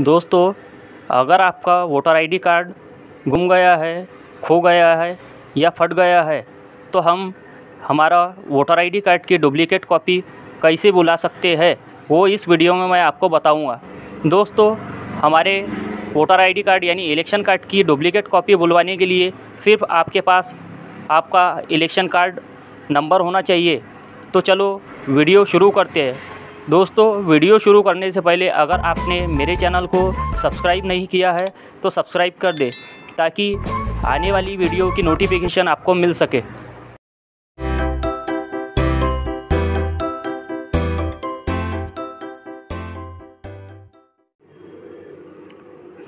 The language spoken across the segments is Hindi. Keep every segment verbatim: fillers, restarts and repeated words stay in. दोस्तों, अगर आपका वोटर आईडी कार्ड गुम गया है, खो गया है या फट गया है तो हम हमारा वोटर आईडी कार्ड की डुप्लीकेट कॉपी कैसे बुला सकते हैं वो इस वीडियो में मैं आपको बताऊंगा। दोस्तों, हमारे वोटर आईडी कार्ड यानी इलेक्शन कार्ड की डुप्लीकेट कॉपी बुलवाने के लिए सिर्फ आपके पास आपका इलेक्शन कार्ड नंबर होना चाहिए। तो चलो वीडियो शुरू करते हैं। दोस्तों, वीडियो शुरू करने से पहले अगर आपने मेरे चैनल को सब्सक्राइब नहीं किया है तो सब्सक्राइब कर दें ताकि आने वाली वीडियो की नोटिफिकेशन आपको मिल सके।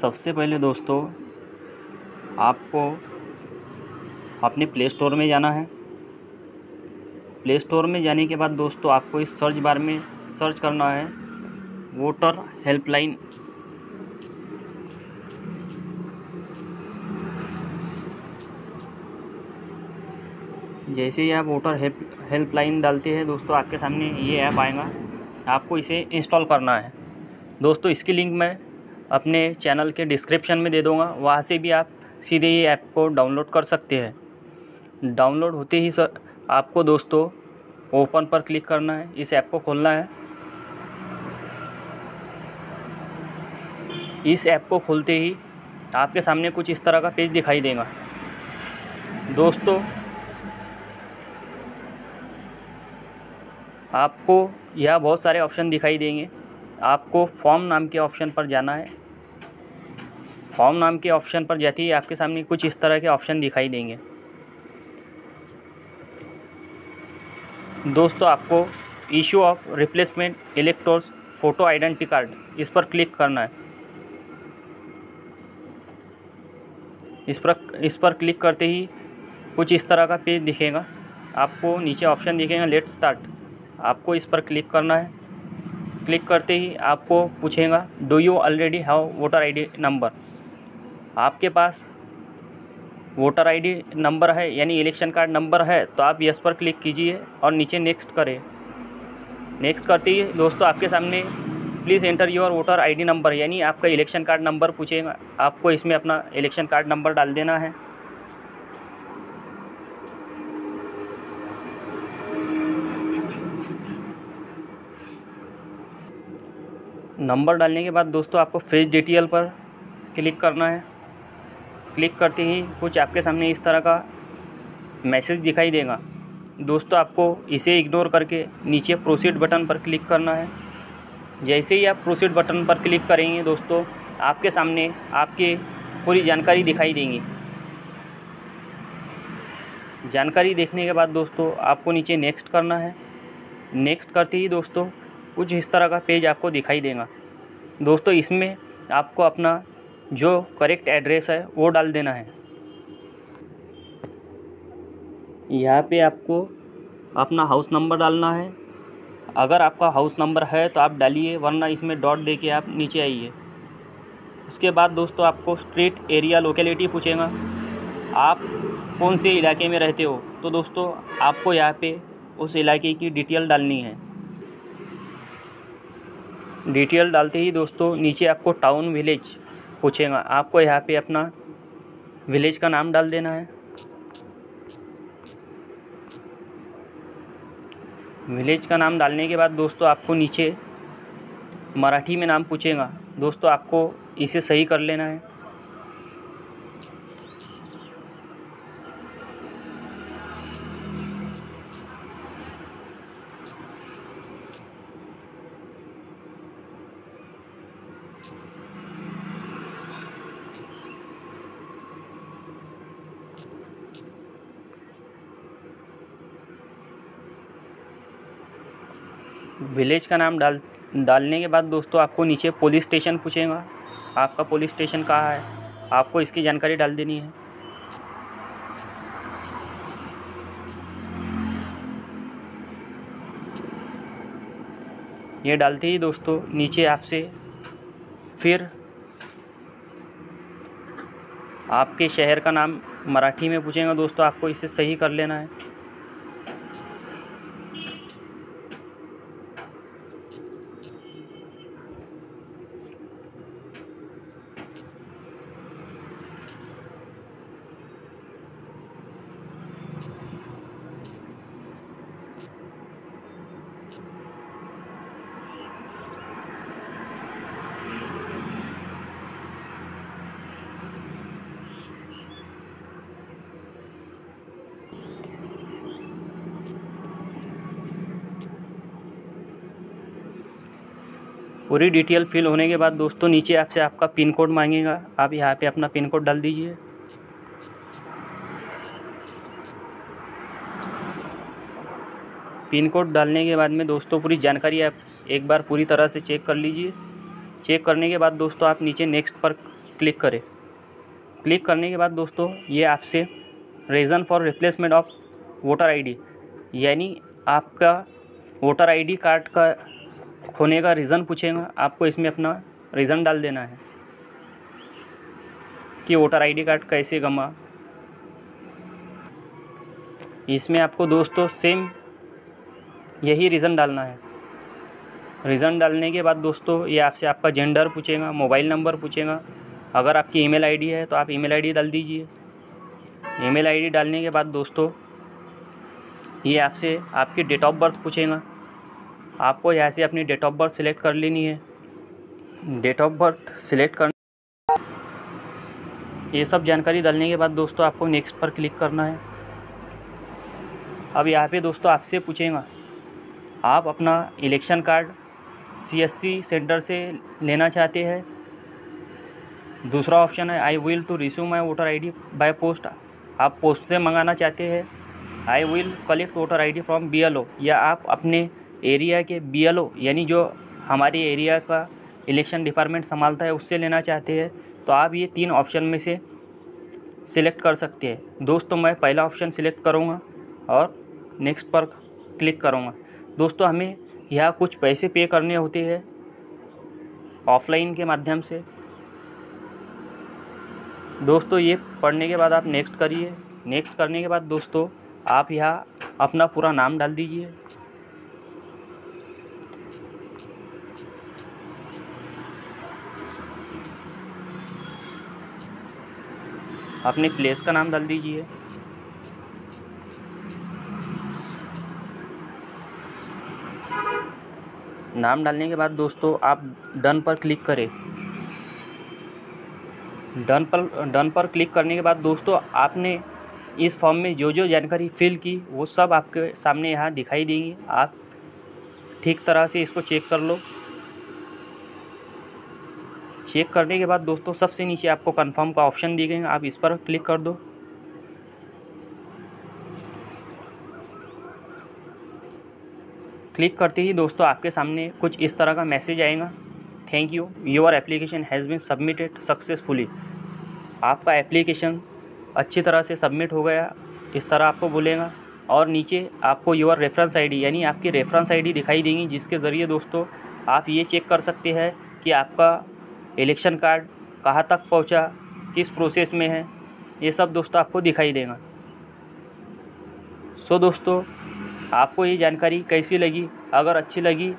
सबसे पहले दोस्तों, आपको अपने प्ले स्टोर में जाना है। प्ले स्टोर में जाने के बाद दोस्तों, आपको इस सर्च बार में सर्च करना है वोटर हेल्पलाइन। जैसे ही आप वोटर हेल्प हेल्पलाइन डालते हैं दोस्तों, आपके सामने ये ऐप आएगा। आपको इसे इंस्टॉल करना है। दोस्तों, इसकी लिंक मैं अपने चैनल के डिस्क्रिप्शन में दे दूँगा, वहाँ से भी आप सीधे ये ऐप को डाउनलोड कर सकते हैं। डाउनलोड होते ही सर आपको दोस्तों ओपन पर क्लिक करना है, इस ऐप को खोलना है। इस ऐप को खोलते ही आपके सामने कुछ इस तरह का पेज दिखाई देगा। दोस्तों, आपको यह बहुत सारे ऑप्शन दिखाई देंगे। आपको फॉर्म नाम के ऑप्शन पर जाना है। फॉर्म नाम के ऑप्शन पर जाते ही आपके सामने कुछ इस तरह के ऑप्शन दिखाई देंगे। दोस्तों, आपको issue of replacement electors photo identity card, इस पर क्लिक करना है। इस पर इस पर क्लिक करते ही कुछ इस तरह का पेज दिखेगा। आपको नीचे ऑप्शन दिखेगा लेट स्टार्ट, आपको इस पर क्लिक करना है। क्लिक करते ही आपको पूछेगा do you already have voter ID number. आपके पास वोटर आईडी नंबर है यानी इलेक्शन कार्ड नंबर है तो आप यस पर क्लिक कीजिए और नीचे नेक्स्ट करें। नेक्स्ट करते ही दोस्तों, आपके सामने please enter your voter ID number यानी आपका इलेक्शन कार्ड नंबर पूछेगा। आपको इसमें अपना इलेक्शन कार्ड नंबर डाल देना है। नंबर डालने के बाद दोस्तों, आपको फेस डिटेल पर क्लिक करना है। क्लिक करते ही कुछ आपके सामने इस तरह का मैसेज दिखाई देगा। दोस्तों, आपको इसे इग्नोर करके नीचे प्रोसीड बटन पर क्लिक करना है। जैसे ही आप प्रोसीड बटन पर क्लिक करेंगे दोस्तों, आपके सामने आपकी पूरी जानकारी दिखाई देगी। जानकारी देखने के बाद दोस्तों, आपको नीचे नेक्स्ट करना है। नेक्स्ट करते ही दोस्तों, कुछ इस तरह का पेज आपको दिखाई देगा। दोस्तों, इसमें आपको अपना जो करेक्ट एड्रेस है वो डाल देना है। यहाँ पे आपको अपना हाउस नंबर डालना है। अगर आपका हाउस नंबर है तो आप डालिए, वरना इसमें डॉट देके आप नीचे आइए। उसके बाद दोस्तों, आपको स्ट्रीट एरिया लोकेलिटी पूछेगा, आप कौन से इलाके में रहते हो। तो दोस्तों, आपको यहाँ पे उस इलाके की डिटेल डालनी है। डिटेल डालते ही दोस्तों, नीचे आपको टाउन विलेज पूछेगा, आपको यहाँ पे अपना विलेज का नाम डाल देना है। विलेज का नाम डालने के बाद दोस्तों, आपको नीचे मराठी में नाम पूछेगा। दोस्तों, आपको इसे सही कर लेना है। विलेज का नाम डाल डालने के बाद दोस्तों, आपको नीचे पुलिस स्टेशन पूछेगा, आपका पुलिस स्टेशन कहाँ है, आपको इसकी जानकारी डाल देनी है। ये डालते ही दोस्तों, नीचे आपसे फिर आपके शहर का नाम मराठी में पूछेगा। दोस्तों, आपको इसे सही कर लेना है। पूरी डिटेल फिल होने के बाद दोस्तों नीचे आपसे आपका पिन कोड मांगेगा, आप यहाँ पे अपना पिन कोड डाल दीजिए। पिन कोड डालने के बाद में दोस्तों पूरी जानकारी आप एक बार पूरी तरह से चेक कर लीजिए। चेक करने के बाद दोस्तों आप नीचे नेक्स्ट पर क्लिक करें। क्लिक करने के बाद दोस्तों ये आपसे reason for replacement of voter ID, यानी आपका वोटर आईडी कार्ड का खोने का रीज़न पूछेगा। आपको इसमें अपना रीज़न डाल देना है कि वोटर आईडी कार्ड कैसे गमा। इसमें आपको दोस्तों सेम यही रीज़न डालना है। रीज़न डालने के बाद दोस्तों ये आपसे आपका जेंडर पूछेगा, मोबाइल नंबर पूछेगा। अगर आपकी ईमेल आईडी है तो आप ईमेल आईडी डाल दीजिए। ईमेल आईडी डालने के बाद दोस्तों ये आपसे आपकी डेट ऑफ बर्थ पूछेगा। आपको यहाँ से अपनी डेट ऑफ बर्थ सिलेक्ट कर लेनी है। डेट ऑफ बर्थ सिलेक्ट कर ये सब जानकारी डालने के बाद दोस्तों आपको नेक्स्ट पर क्लिक करना है। अब यहाँ पे दोस्तों आपसे पूछेगा आप अपना इलेक्शन कार्ड सीएससी सेंटर से लेना चाहते हैं। दूसरा ऑप्शन है I will to receive my voter ID by post, आप पोस्ट से मंगाना चाहते हैं। I will collect voter ID from BLO, या आप अपने एरिया के बीएलओ यानी जो हमारे एरिया का इलेक्शन डिपार्टमेंट संभालता है उससे लेना चाहते हैं। तो आप ये तीन ऑप्शन में से सिलेक्ट कर सकते हैं। दोस्तों मैं पहला ऑप्शन सिलेक्ट करूँगा और नेक्स्ट पर क्लिक करूँगा। दोस्तों हमें यहाँ कुछ पैसे पे करने होते हैं ऑफलाइन के माध्यम से। दोस्तों ये पढ़ने के बाद आप नेक्स्ट करिए। नेक्स्ट करने के बाद दोस्तों आप यहाँ अपना पूरा नाम डाल दीजिए। अपने प्लेस का नाम डाल दीजिए। नाम डालने के बाद दोस्तों आप डन पर क्लिक करें। डन पर डन पर क्लिक करने के बाद दोस्तों आपने इस फॉर्म में जो जो जानकारी फिल की वो सब आपके सामने यहाँ दिखाई देंगी। आप ठीक तरह से इसको चेक कर लो। चेक करने के बाद दोस्तों सबसे नीचे आपको कंफर्म का ऑप्शन दिखेगा, आप इस पर क्लिक कर दो। क्लिक करते ही दोस्तों आपके सामने कुछ इस तरह का मैसेज आएगा, thank you your application has been submitted successfully. आपका एप्लीकेशन अच्छी तरह से सबमिट हो गया इस तरह आपको बोलेगा। और नीचे आपको योर रेफरेंस आईडी यानी आपकी रेफरेंस आईडी दिखाई देंगी, जिसके ज़रिए दोस्तों आप ये चेक कर सकते हैं कि आपका इलेक्शन कार्ड कहाँ तक पहुँचा, किस प्रोसेस में है, ये सब दोस्तों आपको दिखाई देगा। सो दोस्तों आपको ये जानकारी कैसी लगी? अगर अच्छी लगी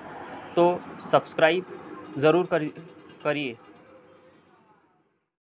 तो सब्सक्राइब ज़रूर करिए।